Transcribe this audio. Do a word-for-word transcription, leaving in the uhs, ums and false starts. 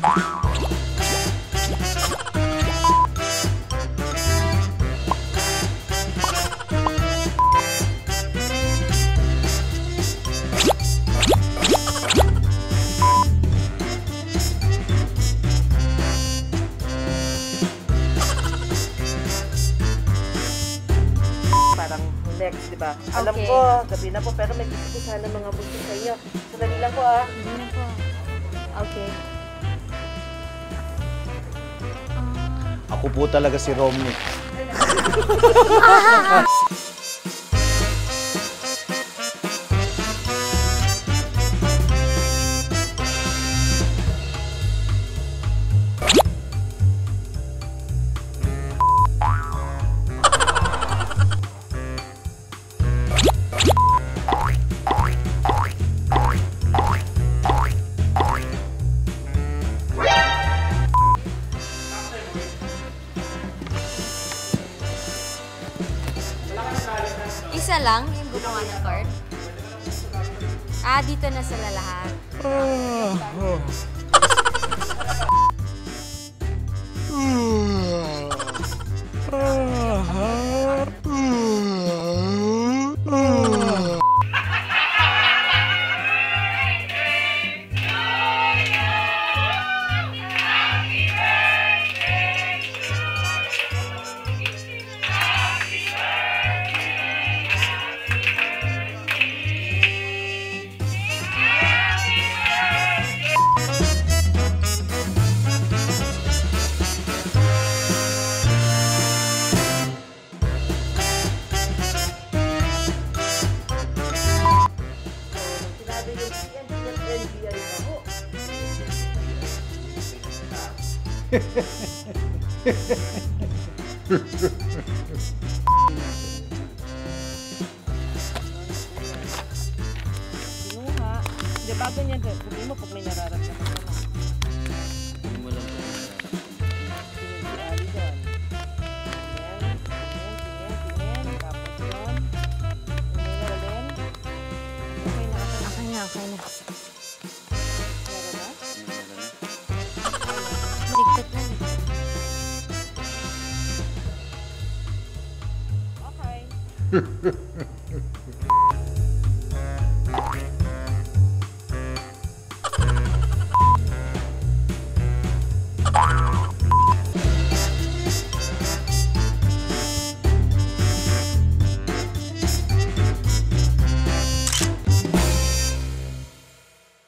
Next, diba? Alam okay. ko, gabi na po, pero may gusto ko sana mga buto sa inyo. Sandali lang po, ah. Hindi na po. Okay. Uh... Ako po talaga si Romnick. Isa lang yung gumawa ng card? Ah, dito na sila lahat. Oh, oh. Sinuha. Hindi pa ito niya. Sabi mo pag may nararamdaman ka na. Hindi mo lang ito. Sinigurali doon. Tingin, tingin, tingin. Tapos yun. Hindi na rin. Okay na. Okay na, okay na. Meron na? Ligtot na rin. Hehehe